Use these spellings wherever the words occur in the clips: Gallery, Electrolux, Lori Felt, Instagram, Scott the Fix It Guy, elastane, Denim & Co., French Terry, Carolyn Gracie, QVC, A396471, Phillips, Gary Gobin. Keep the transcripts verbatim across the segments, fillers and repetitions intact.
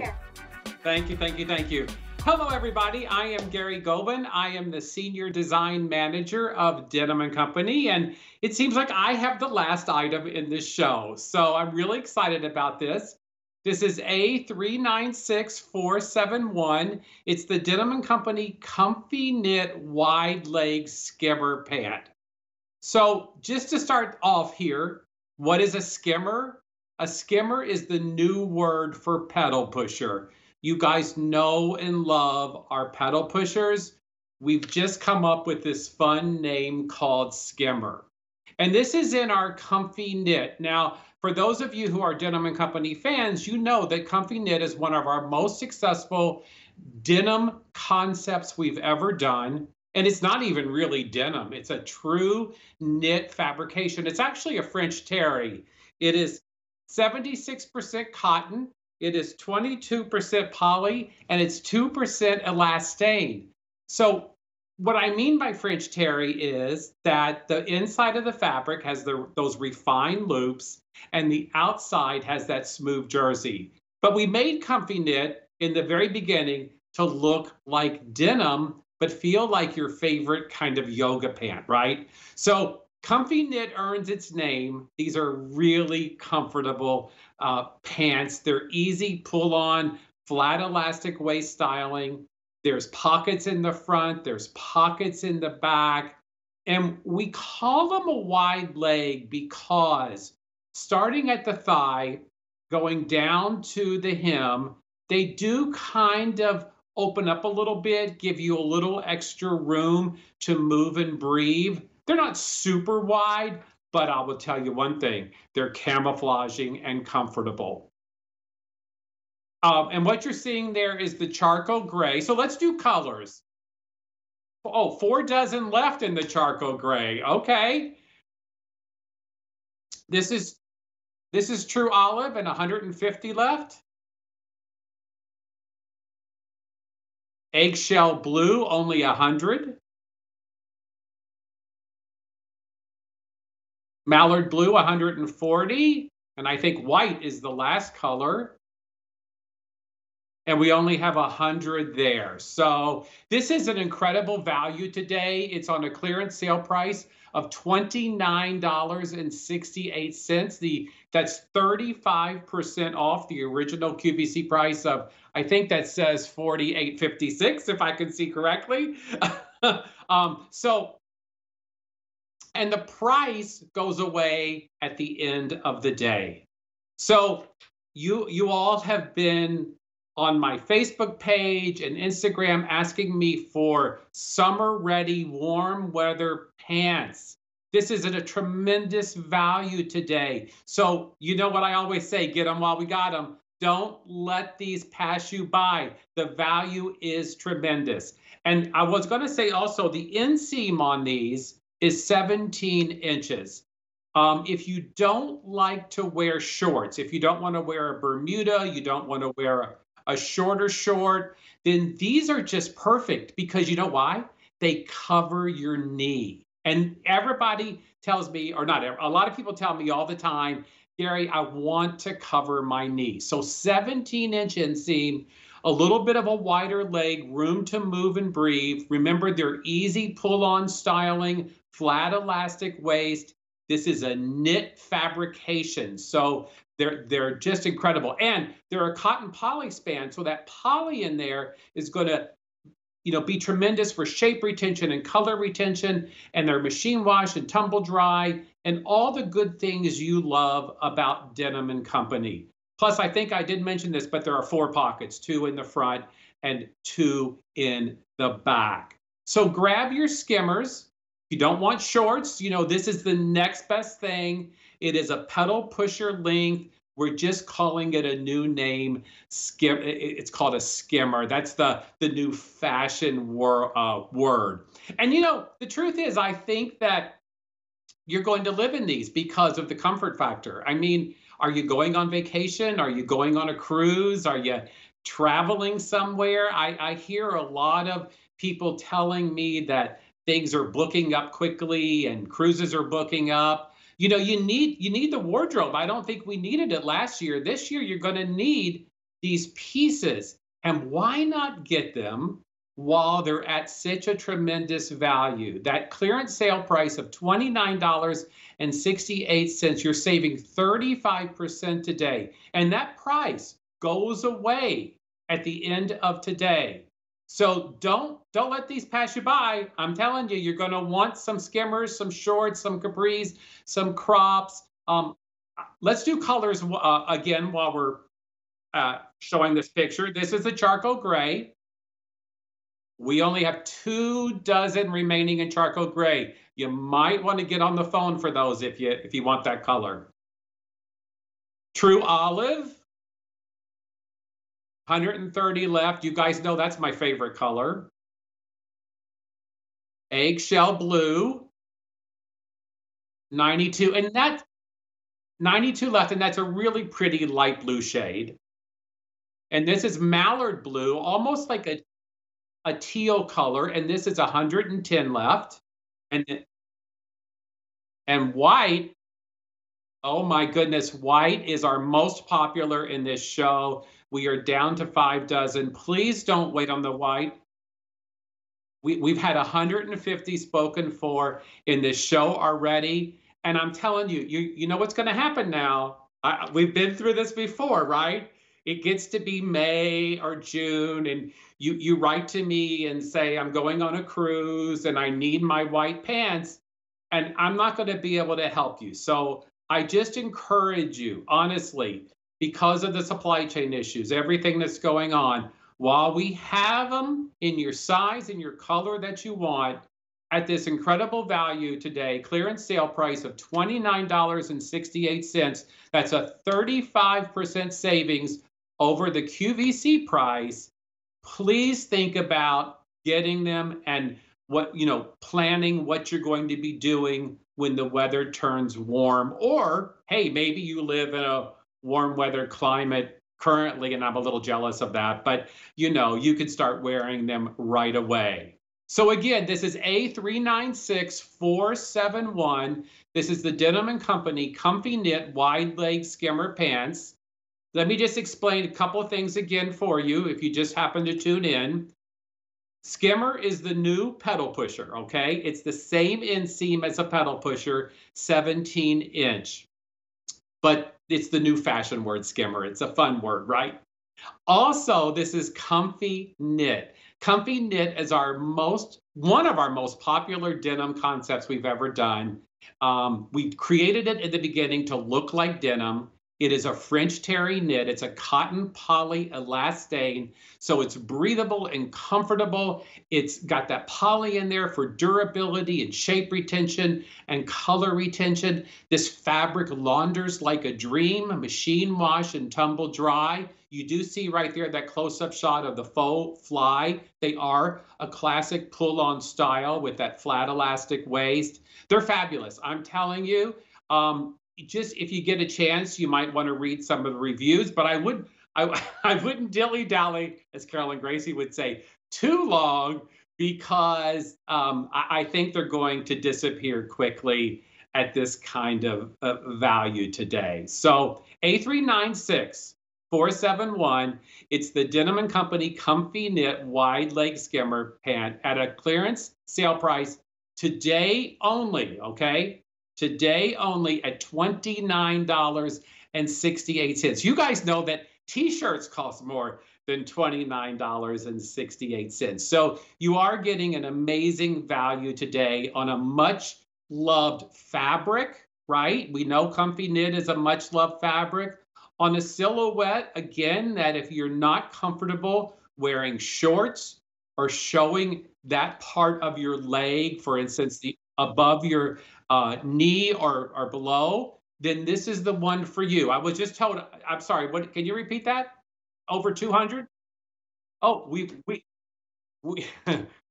care. Thank you, thank you, thank you. Hello, everybody. I am Gary Gobin. I am the Senior Design Manager of Denim and Company, and it seems like I have the last item in this show, so I'm really excited about this. This is A three nine six four seven one. It's the Denim and Company Comfy Knit Wide Leg Skimmer Pant. So just to start off here, what is a skimmer? A skimmer is the new word for pedal pusher. You guys know and love our pedal pushers. We've just come up with this fun name called skimmer. And this is in our Comfy Knit. Now, for those of you who are Denim and Company fans, you know that Comfy Knit is one of our most successful denim concepts we've ever done. And it's not even really denim. It's a true knit fabrication. It's actually a French Terry. It is seventy-six percent cotton. It is twenty-two percent poly, and it's two percent elastane. So what I mean by French Terry is that the inside of the fabric has the, those refined loops, and the outside has that smooth jersey. But we made Comfy Knit in the very beginning to look like denim, but feel like your favorite kind of yoga pant, right? So Comfy Knit earns its name. These are really comfortable uh, pants. They're easy pull-on, flat elastic waist styling. There's pockets in the front. There's pockets in the back. And we call them a wide leg because starting at the thigh, going down to the hem, they do kind of open up a little bit, give you a little extra room to move and breathe. They're not super wide, but I will tell you one thing. They're camouflaging and comfortable. Um, and what you're seeing there is the charcoal gray. So let's do colors. Oh, four dozen left in the charcoal gray. Okay. This is, this is true olive and one hundred fifty left. Eggshell blue, only one hundred. Mallard blue, one hundred forty, and I think white is the last color. And we only have one hundred there. So this is an incredible value today. It's on a clearance sale price of twenty-nine dollars and sixty-eight cents. The, that's thirty-five percent off the original Q V C price of, I think that says forty-eight fifty-six, if I can see correctly. um, so. And the price goes away at the end of the day. So you, you all have been on my Facebook page and Instagram asking me for summer-ready warm weather pants. This is at a tremendous value today. So you know what I always say, get them while we got them. Don't let these pass you by. The value is tremendous. And I was going to say also the inseam on these is seventeen inches. Um, if you don't like to wear shorts, if you don't want to wear a Bermuda, you don't want to wear a, a shorter short, then these are just perfect because you know why? They cover your knee. And everybody tells me, or not, a lot of people tell me all the time, Gary, I want to cover my knee. So seventeen inch inseam, a little bit of a wider leg, room to move and breathe. Remember, they're easy pull-on styling, flat elastic waist. This is a knit fabrication, so they're, they're just incredible. And they're a cotton poly span, so that poly in there is going to, you know, be tremendous for shape retention and color retention, and they're machine wash and tumble dry, and all the good things you love about Denim and Company. Plus, I think I did mention this, but there are four pockets, two in the front and two in the back. So grab your skimmers. If you don't want shorts, you know, this is the next best thing. It is a pedal pusher length. We're just calling it a new name. Skim, it's called a skimmer. That's the, the new fashion wor uh, word. And, you know, the truth is, I think that you're going to live in these because of the comfort factor. I mean, are you going on vacation? Are you going on a cruise? Are you traveling somewhere? I, I hear a lot of people telling me that things are booking up quickly and cruises are booking up. You know, you need, you need the wardrobe. I don't think we needed it last year. This year, you're going to need these pieces. And why not get them while they're at such a tremendous value? That clearance sale price of twenty-nine dollars and sixty-eight cents, you're saving thirty-five percent today. And that price goes away at the end of today. So don't, don't let these pass you by. I'm telling you, you're going to want some skimmers, some shorts, some capris, some crops. Um, let's do colors uh, again while we're uh, showing this picture. This is the charcoal gray. We only have two dozen remaining in charcoal gray. You might want to get on the phone for those if you, if you want that color. True olive. one hundred thirty left. You guys know that's my favorite color. Eggshell blue. ninety-two. And that's ninety-two left, and that's a really pretty light blue shade. And this is mallard blue, almost like a, a teal color. And this is one hundred ten left. And, and white. Oh my goodness, white is our most popular in this show. We are down to five dozen. Please don't wait on the white. We, we've had one hundred fifty spoken for in this show already. And I'm telling you, you, you know what's going to happen now. I, we've been through this before, right? It gets to be May or June, and you, you write to me and say, I'm going on a cruise and I need my white pants, and I'm not going to be able to help you. So I just encourage you, honestly, because of the supply chain issues, everything that's going on, while we have them in your size and your color that you want, at this incredible value today, clearance sale price of twenty-nine dollars and sixty-eight cents, that's a thirty-five percent savings over the Q V C price. Please think about getting them and what, you know, planning what you're going to be doing when the weather turns warm. Or, hey, maybe you live in a warm weather climate currently, and I'm a little jealous of that, but you know, you could start wearing them right away. So again, this is A three nine six four seven one. This is the Denim and Company Comfy Knit Wide Leg Skimmer Pants. Let me just explain a couple of things again for you if you just happen to tune in. Skimmer is the new pedal pusher, okay? It's the same inseam as a pedal pusher, seventeen inch. But it's the new fashion word, skimmer. It's a fun word, right? Also, this is comfy knit. Comfy knit is our most, one of our most popular denim concepts we've ever done. Um, we created it at the beginning to look like denim. It is a French Terry knit. It's a cotton poly elastane, so it's breathable and comfortable. It's got that poly in there for durability and shape retention and color retention. This fabric launders like a dream, machine wash and tumble dry. You do see right there that close-up shot of the faux fly. They are a classic pull-on style with that flat elastic waist. They're fabulous, I'm telling you. Um, Just if you get a chance, you might want to read some of the reviews, but I would I, I wouldn't dilly-dally, as Carolyn Gracie would say, too long, because um, I, I think they're going to disappear quickly at this kind of uh, value today. So A three nine six four seven one, it's the Denim and Company Comfy Knit Wide Leg Skimmer Pant at a clearance sale price today only, okay? Today only at twenty-nine dollars and sixty-eight cents. You guys know that t-shirts cost more than twenty-nine dollars and sixty-eight cents. So you are getting an amazing value today on a much loved fabric, right? We know comfy knit is a much loved fabric. On a silhouette, again, that if you're not comfortable wearing shorts or showing that part of your leg, for instance, the above your uh, knee or, or below, then this is the one for you. I was just told, I'm sorry, what, can you repeat that? Over two hundred? Oh, we've, we, we,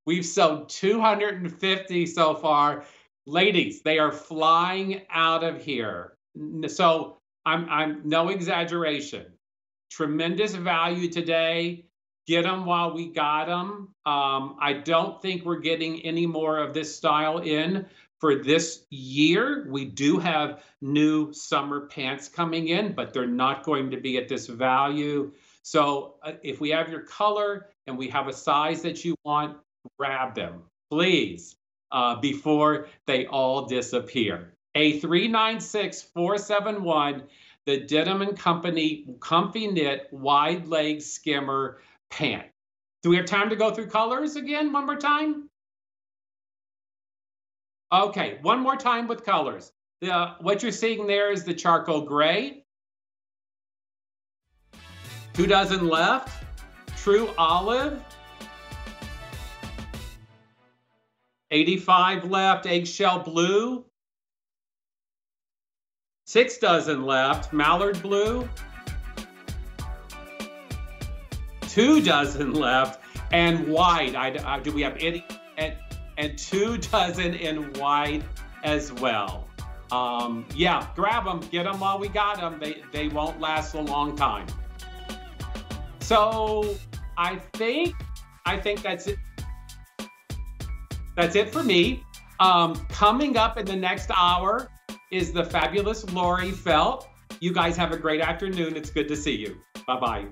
we've sold two hundred fifty so far. Ladies, they are flying out of here. So I'm, I'm no exaggeration. Tremendous value today. Get them while we got them. Um, I don't think we're getting any more of this style in for this year. We do have new summer pants coming in, but they're not going to be at this value. So uh, if we have your color and we have a size that you want, grab them, please, uh, before they all disappear. A three nine six four seven one, the Denim and Company Comfy Knit Wide Leg Skimmer Pant. Do we have time to go through colors again one more time? Okay, one more time with colors. The, what you're seeing there is the charcoal gray. Two dozen left. True olive. eighty-five left. Eggshell blue. Six dozen left. Mallard blue. Two dozen left. And white. I, I, do we have any? And, and two dozen in white as well. Um, yeah, grab them, get them while we got them. They, they won't last a long time. So I think, I think that's it. That's it for me. Um, coming up in the next hour is the fabulous Lori Felt. You guys have a great afternoon. It's good to see you. Bye-bye.